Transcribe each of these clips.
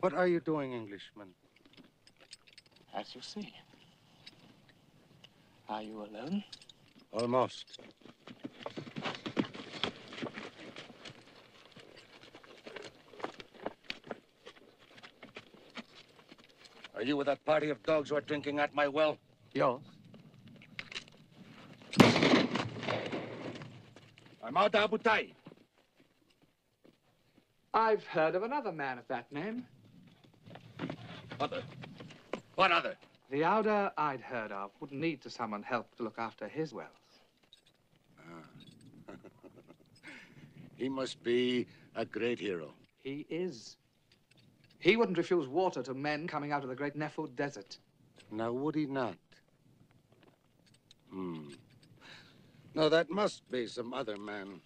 What are you doing, Englishman? As you see. Are you alone? Almost. Are you with that party of dogs who are drinking at my well? Yo. I'm Auda Abu Tayi. I've heard of another man of that name. Other? What other? The Auda I'd heard of wouldn't need to summon help to look after his wells. Ah. He must be a great hero. He is. He wouldn't refuse water to men coming out of the great Nefud desert. Now, would he not? Hmm. No, that must be some other man.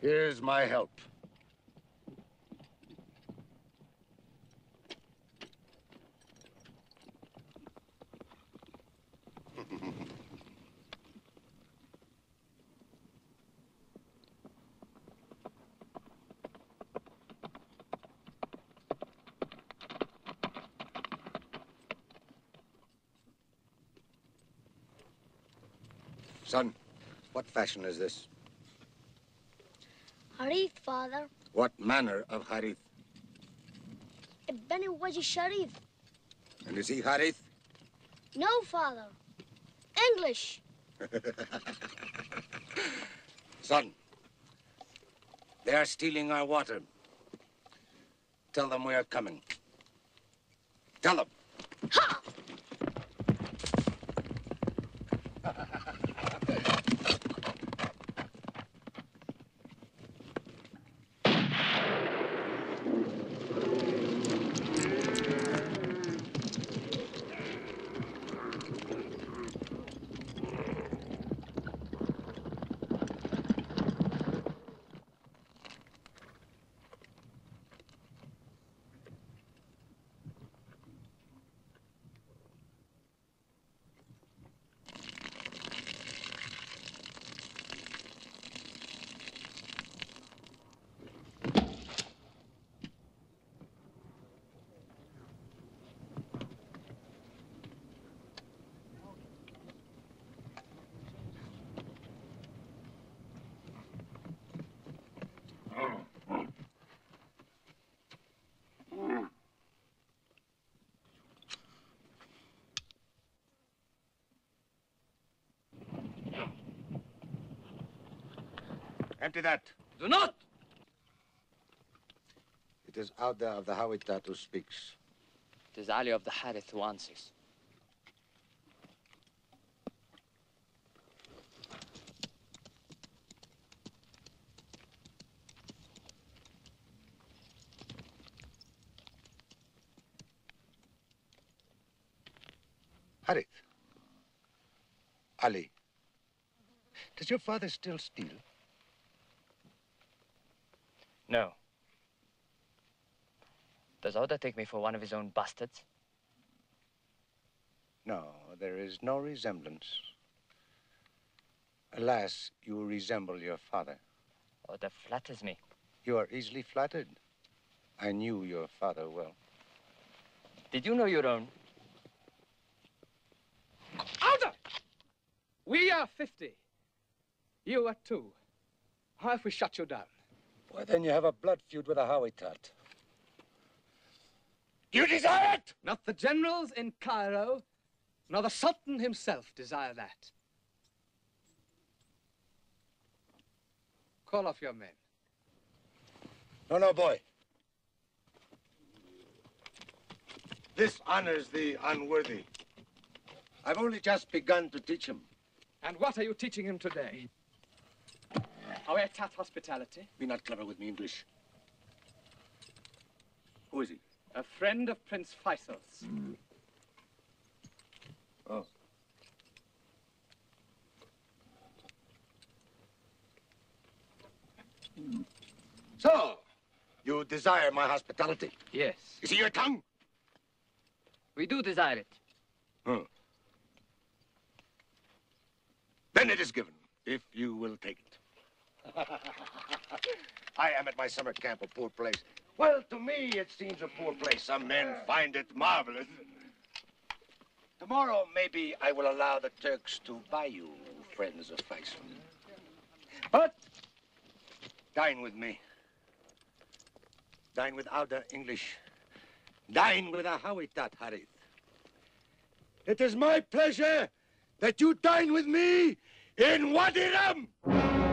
Here's my help. Son, what fashion is this? Harith, father. What manner of Harith? Beni Wajih Sharif. And is he Harith? No, father. English. Son, they are stealing our water. Tell them we are coming. Tell them. Ha! Empty that. Do not! It is Auda of the Howeitat who speaks. It is Ali of the Harith who answers. Harith. Ali. Does your father still steal? No. Does Auda take me for one of his own bastards? No, there is no resemblance. Alas, you resemble your father. Auda flatters me. You are easily flattered. I knew your father well. Did you know your own? Auda! We are 50. You are 2. How if we shut you down? Why, then you have a blood feud with a Howeitat. You desire it? Not the generals in Cairo, nor the Sultan himself desire that. Call off your men. No, no, boy. This honors the unworthy. I've only just begun to teach him. And what are you teaching him today? Howeitat hospitality. Be not clever with me, English. Who is he? A friend of Prince Faisal's. Mm. Oh. Mm. So, you desire my hospitality? Yes. You see your tongue? We do desire it. Hmm. Then it is given, if you will take it. I am at my summer camp, a poor place. Well, to me, it seems a poor place. Some men find it marvelous. Tomorrow, maybe I will allow the Turks to buy you, friends of Faisal. But dine with me. Dine with Auda English. Dine with a Howeitat Harith. It is my pleasure that you dine with me in Wadi Rum.